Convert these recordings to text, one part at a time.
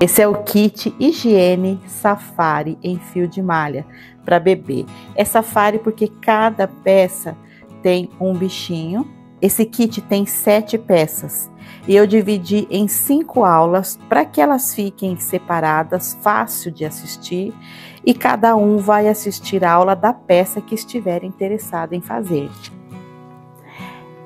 Esse é o kit higiene Safari em fio de malha para bebê. É Safari porque cada peça tem um bichinho. Esse kit tem 7 peças e eu dividi em 5 aulas para que elas fiquem separadas, fácil de assistir, e cada um vai assistir a aula da peça que estiver interessado em fazer.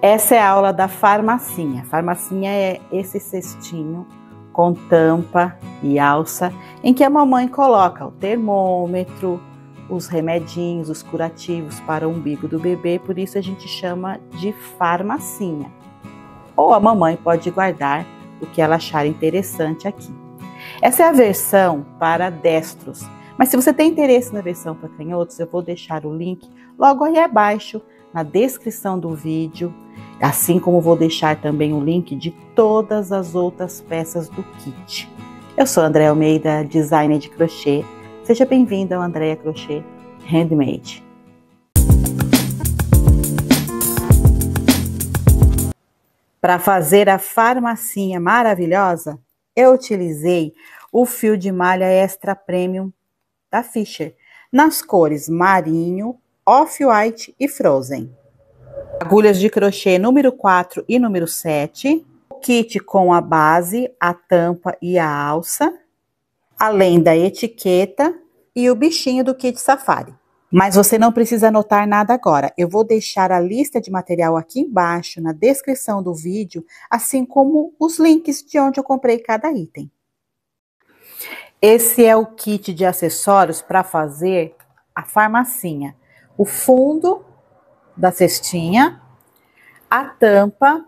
Essa é a aula da Farmacinha. Farmacinha é esse cestinho com tampa e alça, em que a mamãe coloca o termômetro, os remedinhos, os curativos para o umbigo do bebê, por isso a gente chama de farmacinha. Ou a mamãe pode guardar o que ela achar interessante aqui. Essa é a versão para destros, mas se você tem interesse na versão para canhotos, eu vou deixar o link logo aí abaixo, na descrição do vídeo, assim como vou deixar também o link de todas as outras peças do kit. Eu sou Andréa Almeida, designer de crochê. Seja bem-vindo ao Andréa Crochê Handmade. Para fazer a farmacinha maravilhosa, eu utilizei o fio de malha extra premium da Fischer, nas cores Marinho, Off White e Frozen. Agulhas de crochê número 4 e número 7. O kit com a base, a tampa e a alça, além da etiqueta e o bichinho do kit Safari. Mas você não precisa anotar nada agora. Eu vou deixar a lista de material aqui embaixo, na descrição do vídeo, assim como os links de onde eu comprei cada item. Esse é o kit de acessórios para fazer a farmacinha. O fundo da cestinha, a tampa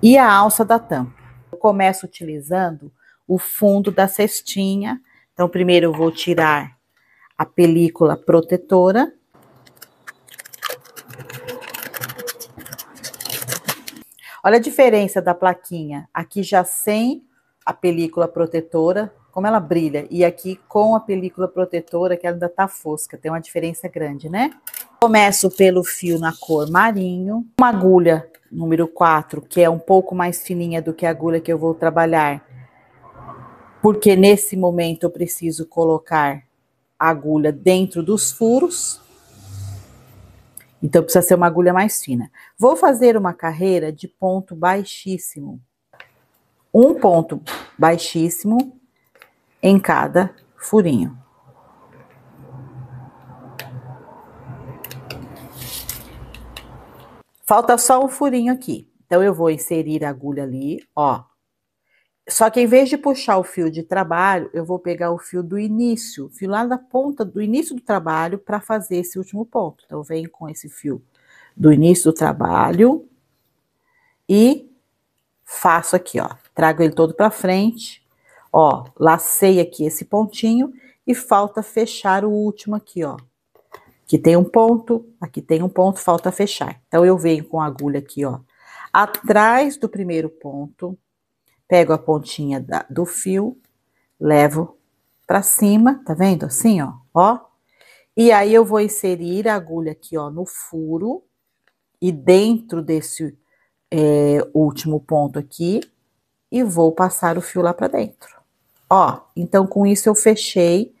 e a alça da tampa. Eu começo utilizando o fundo da cestinha. Então, primeiro eu vou tirar a película protetora. Olha a diferença da plaquinha. Aqui já sem a película protetora, como ela brilha. E aqui com a película protetora, que ela ainda tá fosca. Tem uma diferença grande, né? Começo pelo fio na cor marinho. Uma agulha número 4, que é um pouco mais fininha do que a agulha que eu vou trabalhar, porque nesse momento eu preciso colocar a agulha dentro dos furos. Então, precisa ser uma agulha mais fina. Vou fazer uma carreira de ponto baixíssimo. Um ponto baixíssimo em cada furinho. Falta só um furinho aqui. Então, eu vou inserir a agulha ali, ó. Só que em vez de puxar o fio de trabalho, eu vou pegar o fio do início, o fio lá da ponta do início do trabalho, para fazer esse último ponto. Então, eu venho com esse fio do início do trabalho e faço aqui, ó. Trago ele todo para frente, ó, lacei aqui esse pontinho e falta fechar o último aqui, ó. Aqui tem um ponto, aqui tem um ponto, falta fechar. Então, eu venho com a agulha aqui, ó, atrás do primeiro ponto. Pego a pontinha do fio, levo pra cima, tá vendo? Assim, ó, ó. E aí eu vou inserir a agulha aqui, ó, no furo. E dentro desse último ponto aqui, e vou passar o fio lá pra dentro. Ó, então com isso eu fechei,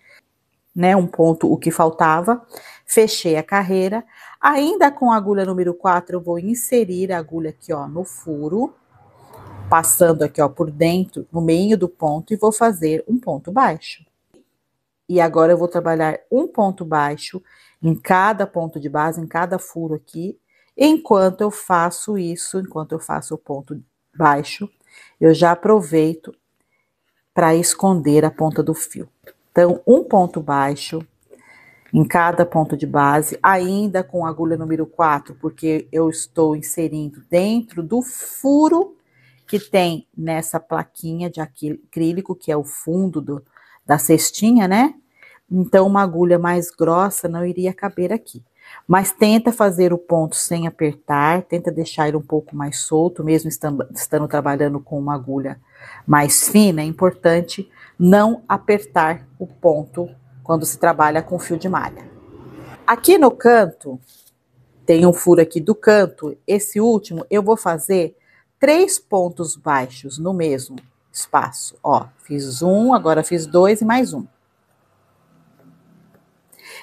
né, um ponto, o que faltava. Fechei a carreira. Ainda com a agulha número 4, eu vou inserir a agulha aqui, ó, no furo. Passando aqui, ó, por dentro, no meio do ponto, e vou fazer um ponto baixo. E agora eu vou trabalhar um ponto baixo em cada ponto de base, em cada furo aqui. Enquanto eu faço isso, enquanto eu faço o ponto baixo, eu já aproveito para esconder a ponta do fio. Então, um ponto baixo em cada ponto de base, ainda com a agulha número 4, porque eu estou inserindo dentro do furo que tem nessa plaquinha de acrílico, que é o fundo da cestinha, né? Então, uma agulha mais grossa não iria caber aqui. Mas tenta fazer o ponto sem apertar, tenta deixar ele um pouco mais solto, mesmo estando trabalhando com uma agulha mais fina. É importante não apertar o ponto quando se trabalha com fio de malha. Aqui no canto, tem um furo aqui do canto, esse último eu vou fazer 3 pontos baixos no mesmo, espaço. Ó, fiz um, agora fiz dois e mais um.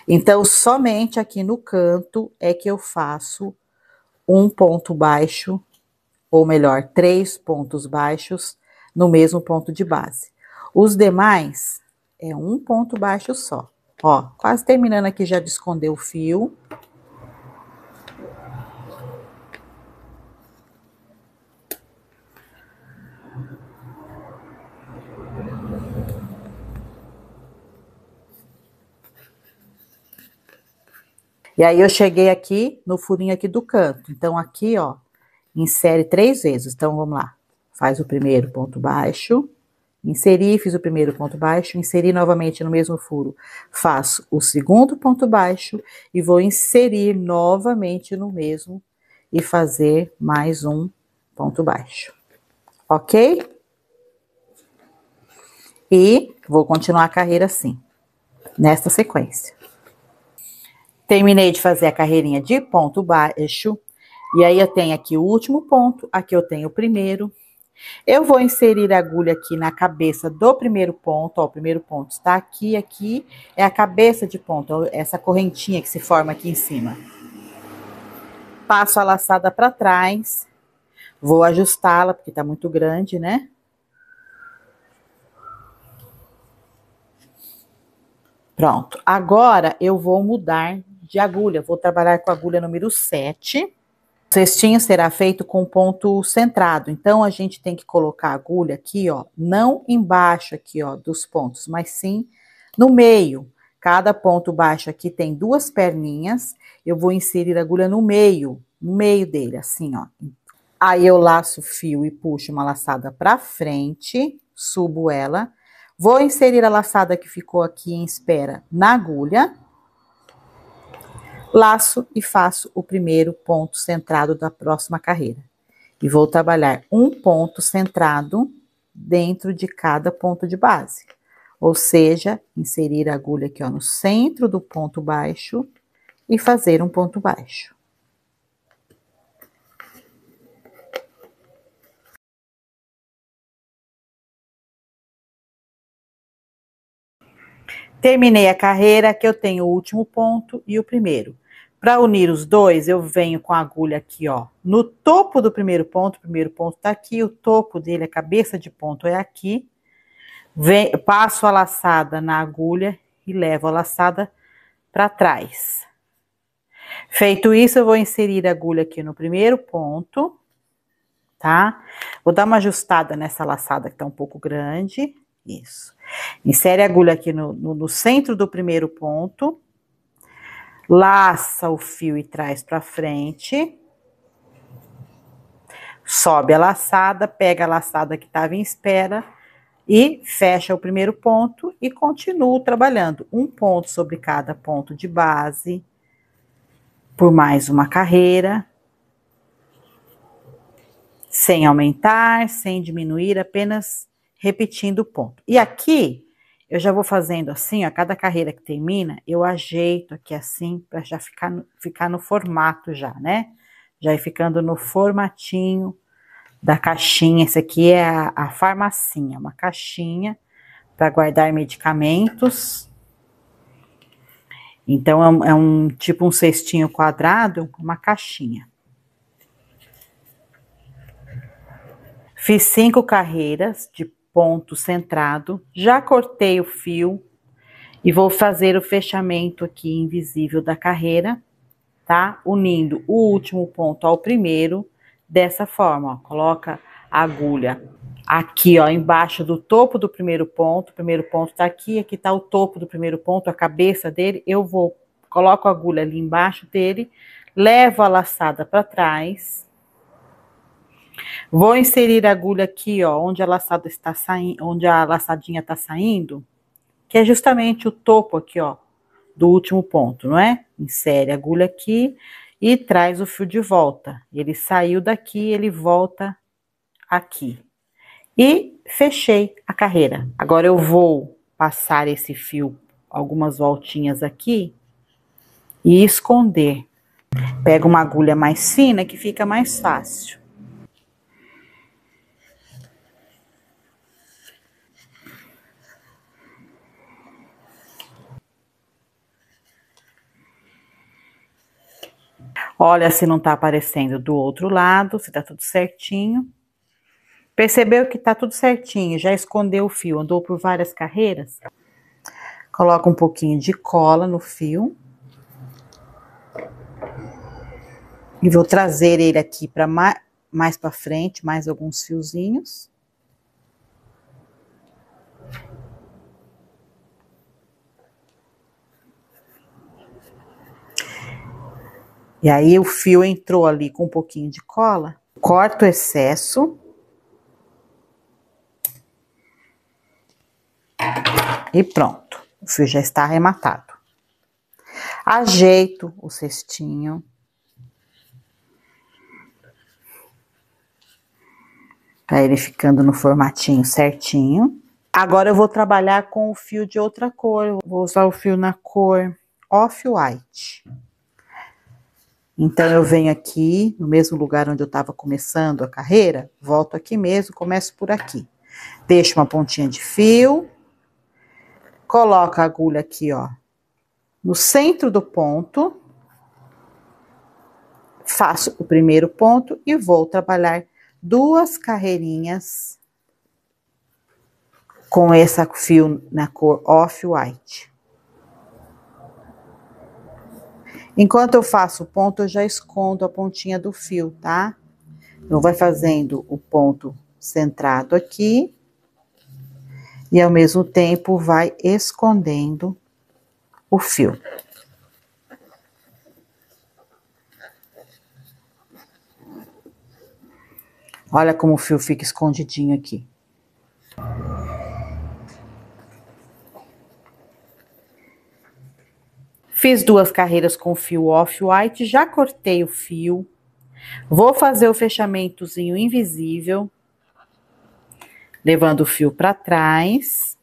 Então, somente aqui no canto é que eu faço um ponto baixo, ou melhor, 3 pontos baixos no mesmo ponto de base. Os demais é um ponto baixo só. Ó, quase terminando aqui já de esconder o fio. E aí, eu cheguei aqui no furinho aqui do canto. Então, aqui, ó, insere 3 vezes. Então, vamos lá. Faz o primeiro ponto baixo. Inseri, fiz o primeiro ponto baixo. Inseri novamente no mesmo furo. Faço o segundo ponto baixo. E vou inserir novamente no mesmo. E fazer mais um ponto baixo. Ok? E vou continuar a carreira assim. Nesta sequência. Terminei de fazer a carreirinha de ponto baixo, e aí eu tenho aqui o último ponto, aqui eu tenho o primeiro. Eu vou inserir a agulha aqui na cabeça do primeiro ponto, ó, o primeiro ponto está aqui, aqui é a cabeça de ponto, essa correntinha que se forma aqui em cima. Passo a laçada para trás, vou ajustá-la, porque tá muito grande, né? Pronto, agora eu vou mudar de agulha, vou trabalhar com a agulha número 7. O cestinho será feito com ponto centrado, então a gente tem que colocar a agulha aqui, ó, não embaixo aqui, ó, dos pontos, mas sim no meio. Cada ponto baixo aqui tem 2 perninhas, eu vou inserir a agulha no meio dele, assim, ó. Aí eu laço o fio e puxo uma laçada pra frente, subo ela. Vou inserir a laçada que ficou aqui em espera na agulha. Laço e faço o primeiro ponto centrado da próxima carreira. E vou trabalhar um ponto centrado dentro de cada ponto de base. Ou seja, inserir a agulha aqui, ó, no centro do ponto baixo e fazer um ponto baixo. Terminei a carreira, que eu tenho o último ponto e o primeiro. Para unir os dois, eu venho com a agulha aqui, ó, no topo do primeiro ponto tá aqui, o topo dele, a cabeça de ponto é aqui. Passo a laçada na agulha e levo a laçada para trás. Feito isso, eu vou inserir a agulha aqui no primeiro ponto, tá? Vou dar uma ajustada nessa laçada que tá um pouco grande. Isso. Insere a agulha aqui no centro do primeiro ponto. Laça o fio e traz pra frente. Sobe a laçada, pega a laçada que tava em espera. E fecha o primeiro ponto e continuo trabalhando. Um ponto sobre cada ponto de base. Por mais uma carreira. Sem aumentar, sem diminuir, apenas repetindo o ponto. E aqui, eu já vou fazendo assim, ó, cada carreira que termina, eu ajeito aqui assim, pra já ficar no formato já, né? Já ir ficando no formatinho da caixinha. Esse aqui é a farmacinha, uma caixinha para guardar medicamentos. Então, é um tipo um cestinho quadrado, uma caixinha. Fiz 5 carreiras de ponto centrado, já cortei o fio e vou fazer o fechamento aqui invisível da carreira, tá? Unindo o último ponto ao primeiro, dessa forma, ó, coloca a agulha aqui, ó, embaixo do topo do primeiro ponto tá aqui tá o topo do primeiro ponto, a cabeça dele, coloco a agulha ali embaixo dele, levo a laçada para trás. Vou inserir a agulha aqui, ó, onde a laçada está saindo, onde a laçadinha está saindo, que é justamente o topo aqui, ó, do último ponto, não é? Insere a agulha aqui e traz o fio de volta. Ele saiu daqui, ele volta aqui. E fechei a carreira. Agora eu vou passar esse fio algumas voltinhas aqui e esconder. Pego uma agulha mais fina que fica mais fácil. Olha se não tá aparecendo do outro lado, se tá tudo certinho. Percebeu que tá tudo certinho, já escondeu o fio, andou por várias carreiras? Coloca um pouquinho de cola no fio. E vou trazer ele aqui para mais para frente, mais alguns fiozinhos. E aí o fio entrou ali com um pouquinho de cola, corta o excesso. E pronto, o fio já está arrematado. Ajeito o cestinho. Tá ele ficando no formatinho certinho. Agora eu vou trabalhar com o fio de outra cor. Vou usar o fio na cor Off White. Então eu venho aqui no mesmo lugar onde eu estava começando a carreira, volto aqui mesmo, começo por aqui. Deixo uma pontinha de fio. Coloco a agulha aqui, ó, no centro do ponto. Faço o primeiro ponto e vou trabalhar duas carreirinhas com esse fio na cor Off-White. Enquanto eu faço o ponto, eu já escondo a pontinha do fio, tá? Então, vai fazendo o ponto centrado aqui e, ao mesmo tempo, vai escondendo o fio. Olha como o fio fica escondidinho aqui. Fiz duas carreiras com fio Off-White, já cortei o fio. Vou fazer o fechamentozinho invisível, levando o fio para trás.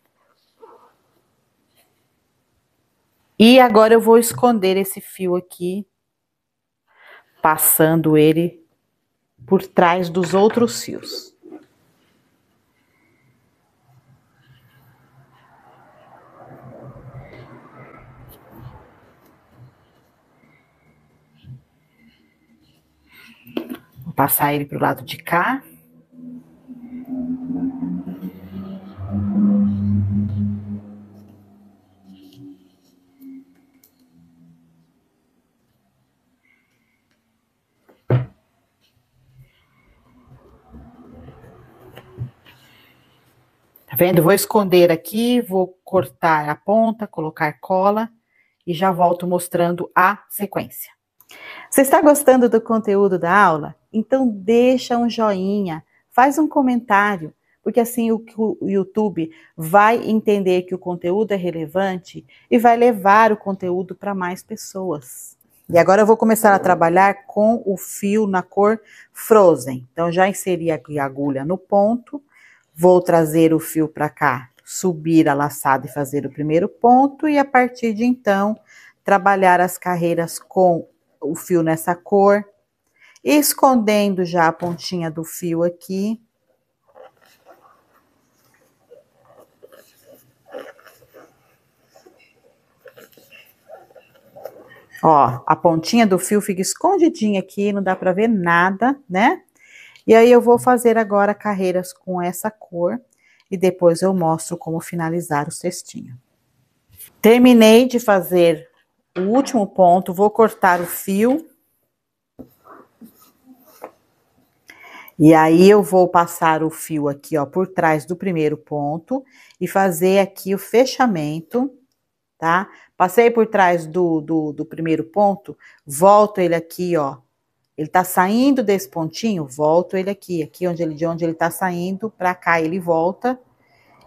E agora eu vou esconder esse fio aqui, passando ele por trás dos outros fios. Vou passar ele pro lado de cá. Tá vendo? Vou esconder aqui, vou cortar a ponta, colocar cola e já volto mostrando a sequência. Você está gostando do conteúdo da aula? Então deixa um joinha, faz um comentário, porque assim o YouTube vai entender que o conteúdo é relevante e vai levar o conteúdo para mais pessoas. E agora eu vou começar a trabalhar com o fio na cor Frozen. Então já inseri aqui a agulha no ponto. Vou trazer o fio para cá, subir a laçada e fazer o primeiro ponto. E a partir de então, trabalhar as carreiras com o fio nessa cor. Escondendo já a pontinha do fio aqui. Ó, a pontinha do fio fica escondidinha aqui, não dá para ver nada, né? E aí eu vou fazer agora carreiras com essa cor e depois eu mostro como finalizar o cestinho. Terminei de fazer o último ponto, vou cortar o fio. E aí eu vou passar o fio aqui, ó, por trás do primeiro ponto e fazer aqui o fechamento, tá? Passei por trás do primeiro ponto, volto ele aqui, ó. Ele tá saindo desse pontinho, volto ele aqui de onde ele tá saindo, pra cá ele volta.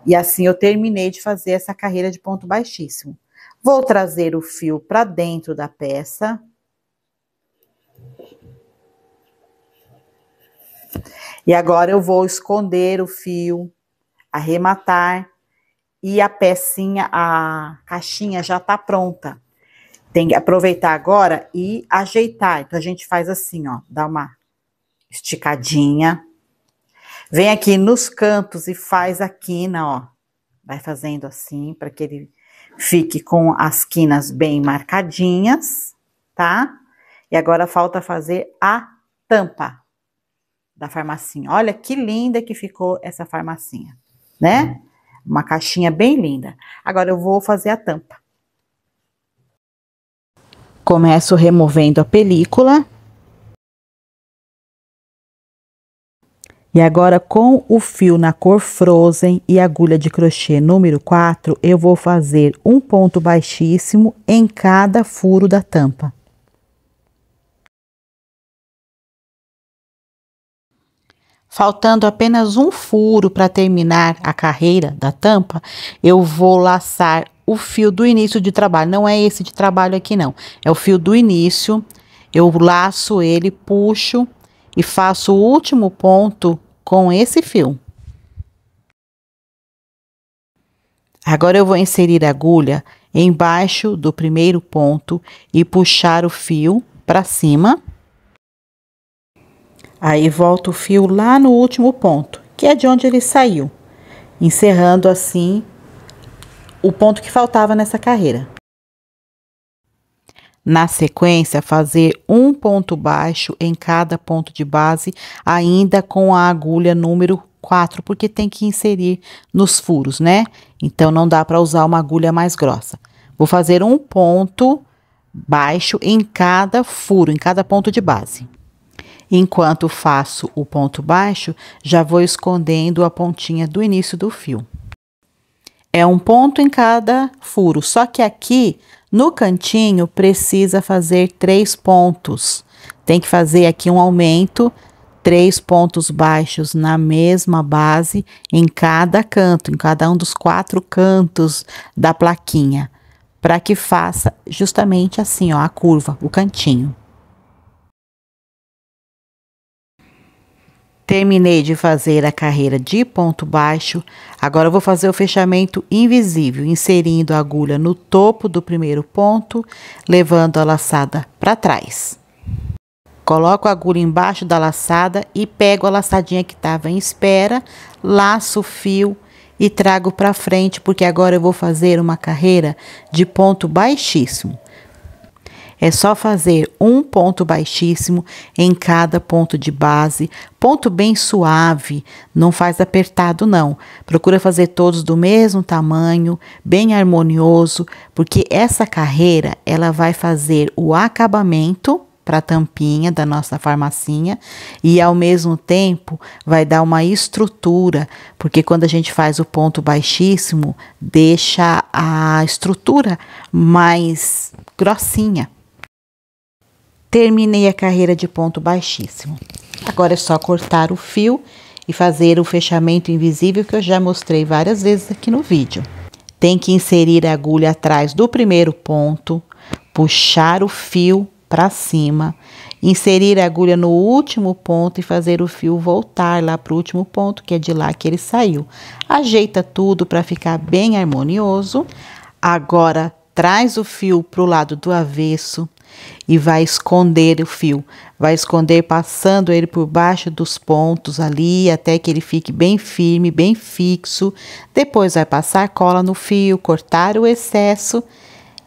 E assim eu terminei de fazer essa carreira de ponto baixíssimo. Vou trazer o fio pra dentro da peça. E agora eu vou esconder o fio, arrematar. E a pecinha, a caixinha já tá pronta. Tem que aproveitar agora e ajeitar. Então, a gente faz assim, ó. Dá uma esticadinha. Vem aqui nos cantos e faz a quina, ó. Vai fazendo assim, para que ele fique com as quinas bem marcadinhas, tá? E agora falta fazer a tampa da farmacinha. Olha que linda que ficou essa farmacinha, né? Uma caixinha bem linda. Agora eu vou fazer a tampa. Começo removendo a película. E agora com o fio na cor Frozen e agulha de crochê número 4, eu vou fazer um ponto baixíssimo em cada furo da tampa. Faltando apenas um furo para terminar a carreira da tampa, eu vou laçar o fio do início de trabalho. Não é esse de trabalho aqui não, é o fio do início. Eu laço ele, puxo e faço o último ponto com esse fio. Agora eu vou inserir a agulha embaixo do primeiro ponto e puxar o fio para cima. Aí, volto o fio lá no último ponto, que é de onde ele saiu, encerrando assim o ponto que faltava nessa carreira. Na sequência, fazer um ponto baixo em cada ponto de base, ainda com a agulha número 4, porque tem que inserir nos furos, né? Então, não dá para usar uma agulha mais grossa. Vou fazer um ponto baixo em cada furo, em cada ponto de base. Enquanto faço o ponto baixo, já vou escondendo a pontinha do início do fio. É um ponto em cada furo, só que aqui no cantinho precisa fazer 3 pontos. Tem que fazer aqui um aumento, 3 pontos baixos na mesma base em cada canto, em cada um dos 4 cantos da plaquinha, para que faça justamente assim, ó, a curva, o cantinho. Terminei de fazer a carreira de ponto baixo, agora eu vou fazer o fechamento invisível, inserindo a agulha no topo do primeiro ponto, levando a laçada para trás. Coloco a agulha embaixo da laçada e pego a laçadinha que estava em espera, laço o fio e trago para frente, porque agora eu vou fazer uma carreira de ponto baixíssimo. É só fazer um ponto baixíssimo em cada ponto de base, ponto bem suave, não faz apertado não. Procura fazer todos do mesmo tamanho, bem harmonioso, porque essa carreira ela vai fazer o acabamento para a tampinha da nossa farmacinha e ao mesmo tempo vai dar uma estrutura, porque quando a gente faz o ponto baixíssimo, deixa a estrutura mais grossinha. Terminei a carreira de ponto baixíssimo. Agora é só cortar o fio e fazer o fechamento invisível que eu já mostrei várias vezes aqui no vídeo. Tem que inserir a agulha atrás do primeiro ponto, puxar o fio para cima, inserir a agulha no último ponto e fazer o fio voltar lá para o último ponto, que é de lá que ele saiu. Ajeita tudo para ficar bem harmonioso. Agora traz o fio para o lado do avesso e vai esconder o fio, vai esconder passando ele por baixo dos pontos ali, até que ele fique bem firme, bem fixo. Depois vai passar cola no fio, cortar o excesso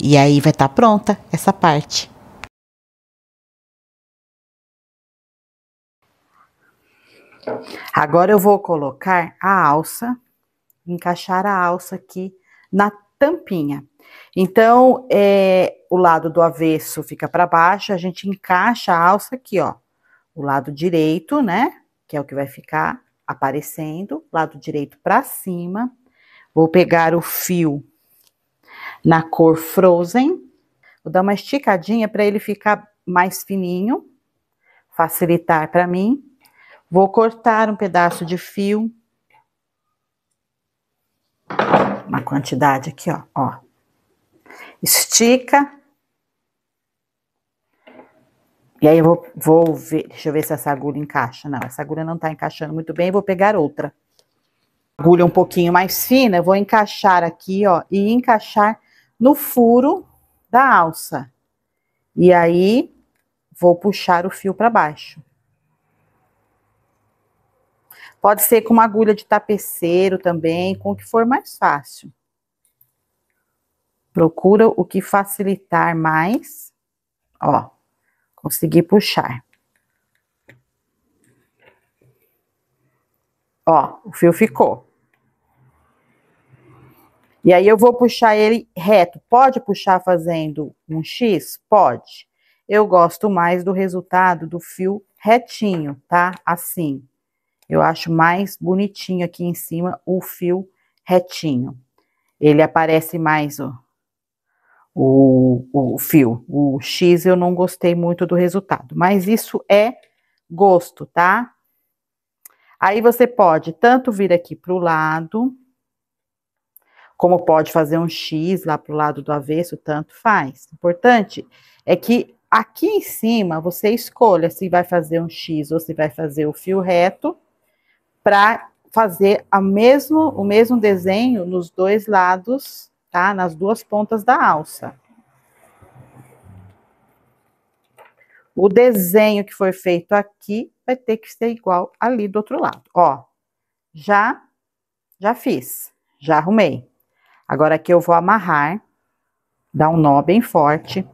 e aí vai estar pronta essa parte. Agora eu vou colocar a alça, encaixar a alça aqui na tampinha. Então, o lado do avesso fica para baixo, a gente encaixa a alça aqui, ó. O lado direito, né? Que é o que vai ficar aparecendo, lado direito para cima. Vou pegar o fio na cor Frozen. Vou dar uma esticadinha para ele ficar mais fininho, facilitar para mim. Vou cortar um pedaço de fio. Uma quantidade aqui, ó. Estica. E aí eu vou ver, deixa eu ver se essa agulha encaixa. Não, essa agulha não tá encaixando muito bem, vou pegar outra. Agulha um pouquinho mais fina, vou encaixar aqui, ó, e encaixar no furo da alça. E aí vou puxar o fio para baixo. Pode ser com uma agulha de tapeceiro também, com o que for mais fácil. Procura o que facilitar mais. Ó, Consegui puxar. Ó, o fio ficou. E aí eu vou puxar ele reto. Pode puxar fazendo um X? Pode. Eu gosto mais do resultado do fio retinho, tá? Assim. Eu acho mais bonitinho aqui em cima o fio retinho. Ele aparece mais, ó. O fio, o X eu não gostei muito do resultado, mas isso é gosto, tá? Aí você pode tanto vir aqui pro lado, como pode fazer um X lá pro lado do avesso, tanto faz. O importante é que aqui em cima você escolha se vai fazer um X ou se vai fazer o fio reto, para fazer o mesmo desenho nos dois lados, tá? Nas duas pontas da alça. O desenho que foi feito aqui vai ter que ser igual ali do outro lado. Ó, já fiz, já arrumei. Agora aqui eu vou amarrar, dar um nó bem forte.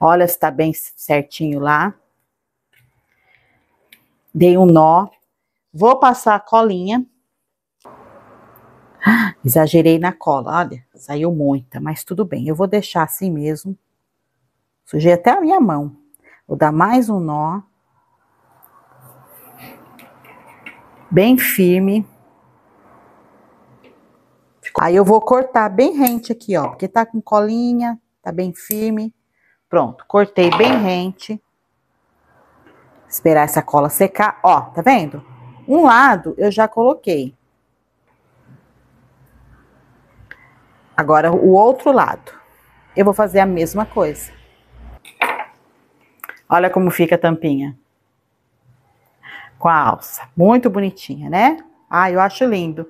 Olha se tá bem certinho lá. Dei um nó. Vou passar a colinha. Exagerei na cola, olha, saiu muita, mas tudo bem. Eu vou deixar assim mesmo. Sujei até a minha mão. Vou dar mais um nó. Bem firme. Aí eu vou cortar bem rente aqui, ó, porque tá com colinha, tá bem firme. Pronto, cortei bem rente. Esperar essa cola secar, ó, tá vendo? Um lado eu já coloquei. Agora, o outro lado. Eu vou fazer a mesma coisa. Olha como fica a tampinha. Com a alça. Muito bonitinha, né? Ah, eu acho lindo.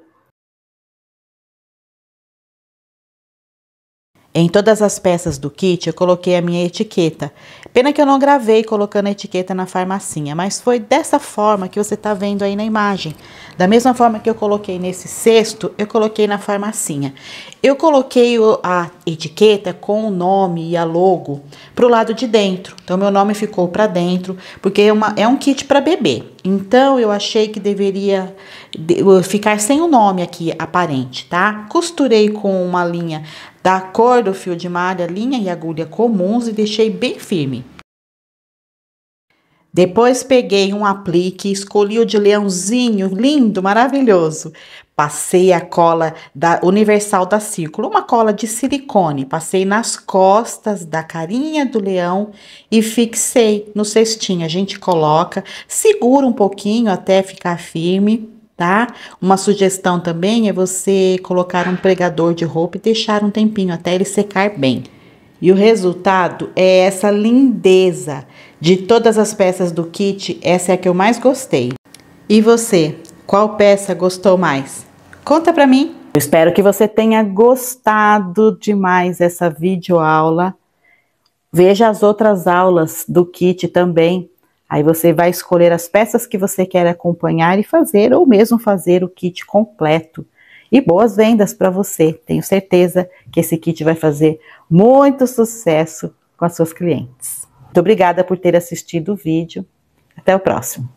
Em todas as peças do kit, eu coloquei a minha etiqueta. Pena que eu não gravei colocando a etiqueta na Farmacinha, mas foi dessa forma que você tá vendo aí na imagem. Da mesma forma que eu coloquei nesse cesto, eu coloquei na Farmacinha. Eu coloquei a etiqueta com o nome e a logo pro lado de dentro. Então, meu nome ficou pra dentro, porque é um kit pra bebê. Então, eu achei que deveria ficar sem o nome aqui aparente, tá? Costurei com uma linha da cor do fio de malha, linha e agulha comuns e deixei bem firme. Depois peguei um aplique, escolhi o de leãozinho, lindo, maravilhoso. Passei a cola da Universal da Círculo, uma cola de silicone. Passei nas costas da carinha do leão e fixei no cestinho. A gente coloca, segura um pouquinho até ficar firme, tá? Uma sugestão também é você colocar um pregador de roupa e deixar um tempinho até ele secar bem. E o resultado é essa lindeza. De todas as peças do kit, essa é a que eu mais gostei. E você, qual peça gostou mais? Conta pra mim! Eu espero que você tenha gostado demais dessa videoaula. Veja as outras aulas do kit também. Aí você vai escolher as peças que você quer acompanhar e fazer, ou mesmo fazer o kit completo. E boas vendas para você! Tenho certeza que esse kit vai fazer muito sucesso com as suas clientes. Muito obrigada por ter assistido o vídeo. Até o próximo!